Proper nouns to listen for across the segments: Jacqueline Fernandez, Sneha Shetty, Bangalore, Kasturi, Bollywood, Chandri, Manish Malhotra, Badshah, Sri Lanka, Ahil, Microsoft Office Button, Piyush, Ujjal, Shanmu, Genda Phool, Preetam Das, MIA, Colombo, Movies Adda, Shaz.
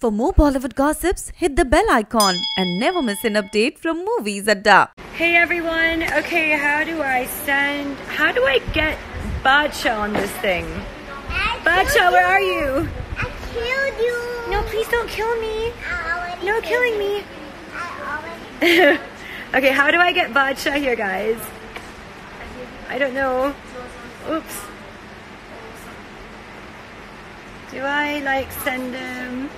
For more Bollywood gossips, hit the bell icon and never miss an update from Movies Adda. Hey everyone, okay, how do I get Badshah on this thing? Badshah, where are you? I killed you. No, please don't kill me. No killing me. Okay, how do I get Badshah here, guys? I don't know. Oops. Do I like send him?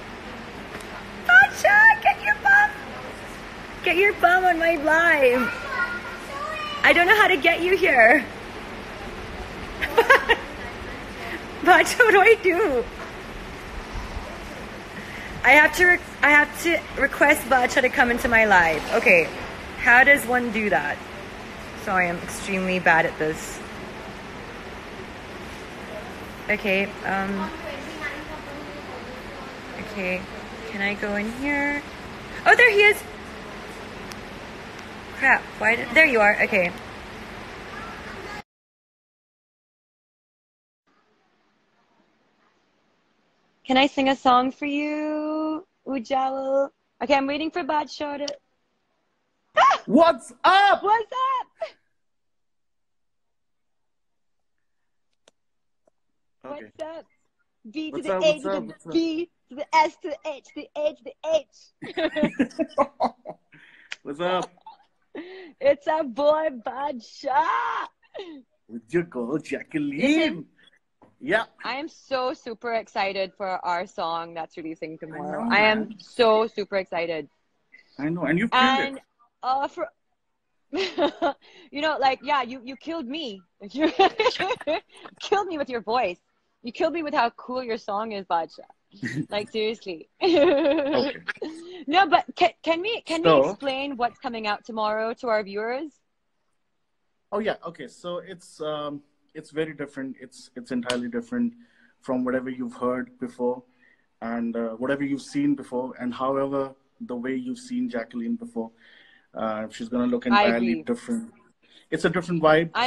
Badshah, get your bum! Get your bum on my live! I don't know how to get you here. Badshah, what do I do? I have to request Badshah to come into my live. Okay, how does one do that? Sorry, I'm extremely bad at this. Okay, okay, can I go in here? Oh, there he is! Crap, why did, there you are, okay. Can I sing a song for you, Ujjal? Okay, I'm waiting for Badshah to... Ah! What's up? What's up? Okay. What's up? B to the A to the B to the S to the H to the H to the H. What's up? It's our boy Badshah. With your girl Jacqueline. Yeah. I am so super excited for our song that's releasing tomorrow. I am so super excited. I know, and you've killed it. And for you know, like, yeah, you killed me. You killed me with your voice. You killed me with how cool your song is, Badshah. Like, seriously. Okay. No, but can we explain what's coming out tomorrow to our viewers? Oh yeah, okay. So it's very different. It's entirely different from whatever you've heard before, and whatever you've seen before, and however the way you've seen Jacqueline before, she's gonna look entirely different. It's a different vibe. I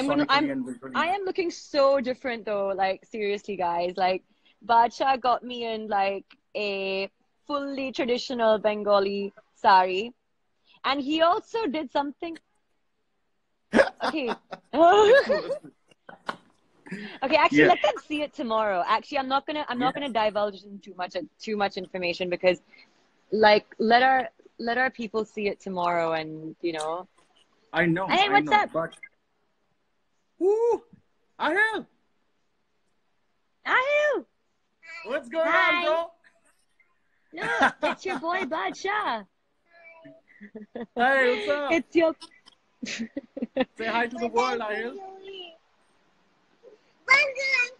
am looking so different though. Like, seriously, guys. Like, Badshah got me in like a fully traditional Bengali sari, and he also did something. Okay. Okay. Actually, let them see it tomorrow. Actually, I'm not gonna divulge in too much information because, like, let our people see it tomorrow, and you know. I know. Hey, what's up? But... Woo! Ahil! Ahil! What's going on, bro? No, it's your boy Badshah. Hey, what's up? It's your... Say hi to the world, Ahil. Bangalore and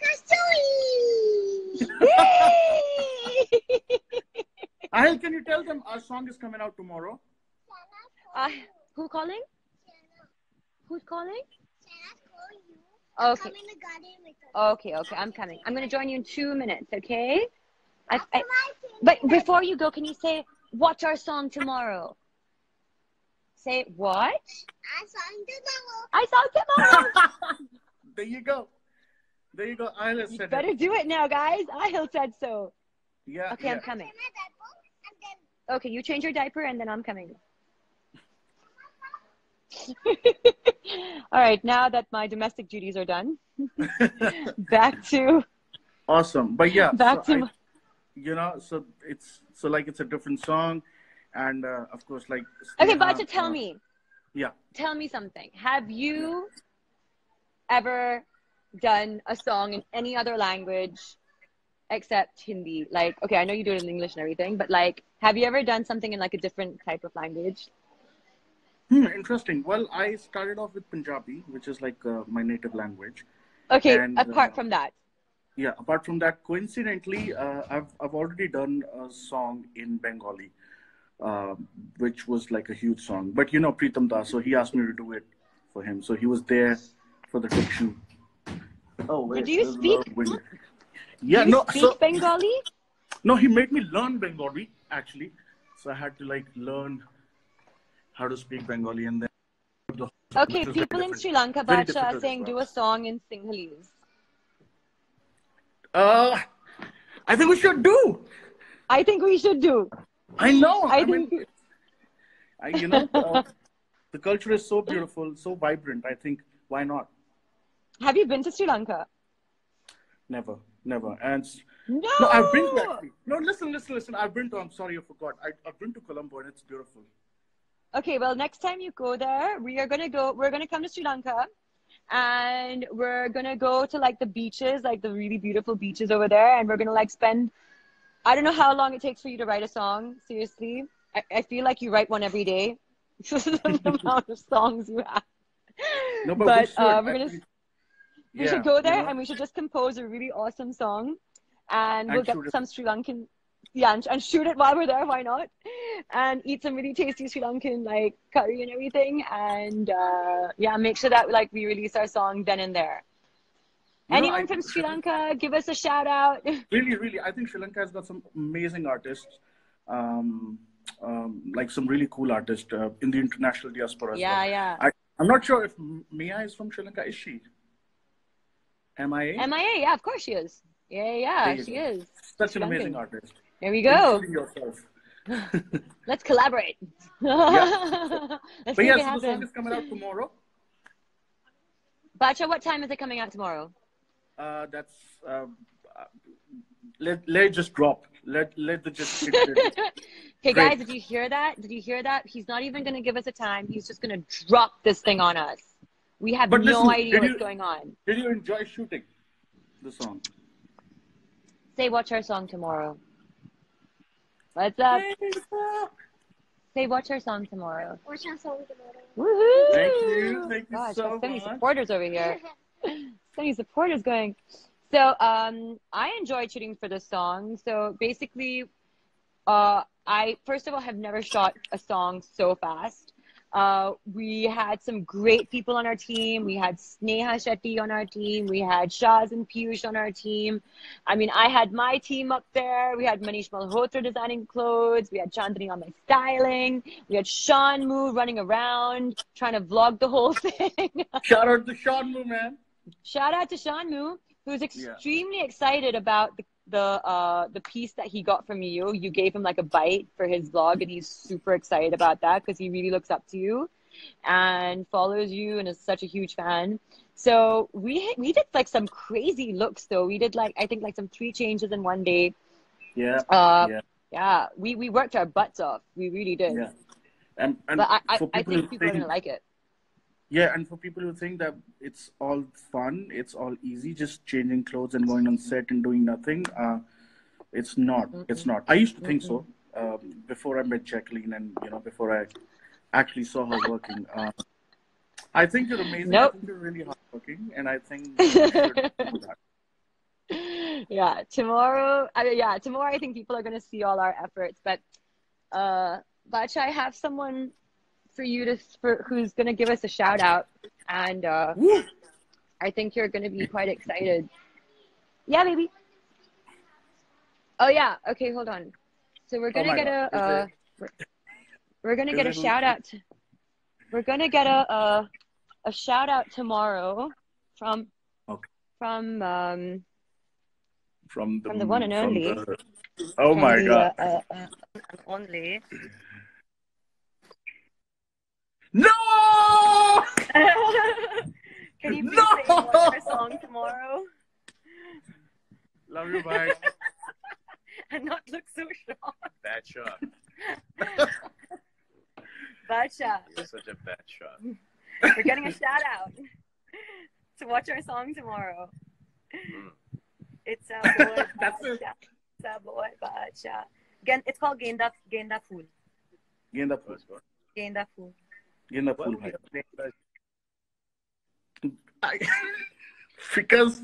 Kasturi! Ahil, can you tell them our song is coming out tomorrow? Who calling? Who's calling? Can I call you? Okay. Come in the garden with us. Okay. I'm coming. I'm going to join you in 2 minutes, okay? But before you go, can you say, watch our song tomorrow? Say, what? I song tomorrow. There you go. Ahil said it. Better do it now, guys. Ahil said so. Yeah. Okay, yeah. I'm coming. Okay, you change your diaper and then I'm coming. All right, now that my domestic duties are done, back to awesome. But yeah, back to it's a different song, and of course, like Sneha, okay, Badshah, tell me something. Have you ever done a song in any other language except Hindi? Like, okay, I know you do it in English and everything, but like, have you ever done something in like a different type of language? Interesting. Well, I started off with Punjabi, which is like my native language. Okay, and, apart from that, coincidentally, I've already done a song in Bengali, which was like a huge song. But you know, Preetam Das, so he asked me to do it for him. So he was there for the diction. Oh, wait. Do you speak? Yeah, do you speak Bengali? No, he made me learn Bengali, actually. So I had to like learn how to speak Bengali and then... Okay, people in Sri Lanka, Badshah, are saying do a song in Sinhalese. I think we should do. I think we should do. I know. I mean, you know, the culture is so beautiful, so vibrant. I think, why not? Have you been to Sri Lanka? Never, never. And no, no, I've been to actually. No, listen, listen, listen. I've been to. I'm sorry, I forgot. I've been to Colombo, and it's beautiful. Okay, well, next time you go there, we are gonna go. We're gonna come to Sri Lanka, and we're gonna go to like the beaches, like the really beautiful beaches over there, and we're gonna like spend. I don't know how long it takes for you to write a song. Seriously, I feel like you write one every day. The amount of songs you have. No, but we should. We're gonna. We should go there, you know? And we should just compose a really awesome song, and we'll get some Sri Lankan, and shoot it while we're there. Why not? And eat some really tasty Sri Lankan like curry and everything, and make sure that like we release our song then and there. Anyone from Sri Lanka, give us a shout out. Really, really, I think Sri Lanka has got some amazing artists, like some really cool artists in the international diaspora. Yeah, as well. I'm not sure if Mia is from Sri Lanka. Is she? MIA? MIA, yeah, of course she is. Yeah, she is. Such an amazing artist. There we go. Let's collaborate. Yeah. But yeah, so the song is coming out tomorrow. Badshah, what time is it coming out tomorrow? That's, let it just drop. Let the just... Okay, guys, did you hear that? Did you hear that? He's not even going to give us a time. He's just going to drop this thing on us. We have no idea what's going on. Did you enjoy shooting the song? Say, watch our song tomorrow. What's up? Say, watch our song tomorrow. Watch our song tomorrow. Woohoo! Thank you so much. So many supporters over here. So many supporters going. So, I enjoyed shooting for this song. So, basically, I, first of all, have never shot a song so fast. We had some great people on our team. We had Sneha Shetty on our team. We had Shaz and Piyush on our team. I mean, I had my team up there. We had Manish Malhotra designing clothes. We had Chandri on my styling. We had Shanmu running around, trying to vlog the whole thing. Shout out to Shanmu, man. Shout out to Shanmu, who's extremely excited about the piece that he got from you. You gave him like a bite for his vlog, and he's super excited about that because he really looks up to you and follows you and is such a huge fan. So we did like some crazy looks though. We did like, I think like some 3 changes in one day. Yeah. We worked our butts off. We really did. Yeah. And but I think people are gonna like it. Yeah, and for people who think that it's all fun, it's all easy, just changing clothes and going on set and doing nothing, it's not. It's not. I used to think so before I met Jacqueline and, you know, before I actually saw her working. I think you're amazing. Nope. I think you're really hardworking, and I think you should do that. Yeah, tomorrow, tomorrow I think people are going to see all our efforts, but Badshah, I have someone... for you who's gonna give us a shout out, and I think you're gonna be quite excited. Yeah, baby. Oh yeah. Okay, hold on. So we're gonna get a shout out. We're gonna get a shout out tomorrow from the one and only. Oh my God. Only. No! Can you please sing one song tomorrow? Love you, bye. And not look so shocked. Badshah. Badshah. You're such a Badshah. We're getting a shout out to watch our song tomorrow. It's our boy Badshah. It's our boy Badshah. Again, it's called Genda Phool. Genda Phool. Genda Phool. Because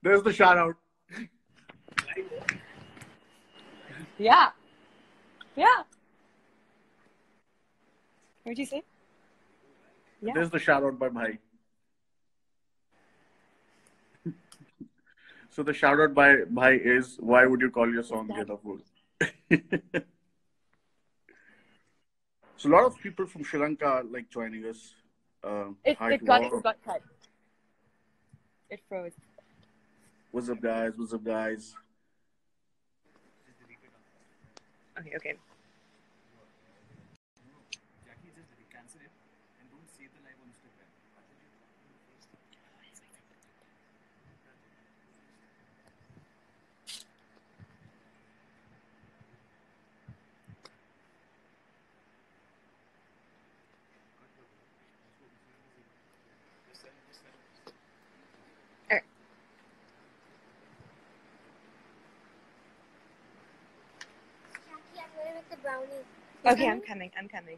there's the shout out. Yeah. What did you say? Yeah. There's the shout out by Bhai. So the shout out by Bhai is, why would you call your song Genda Phool? So a lot of people from Sri Lanka like joining us. It got cut. It froze. What's up, guys? What's up, guys? Okay. Okay, I'm coming.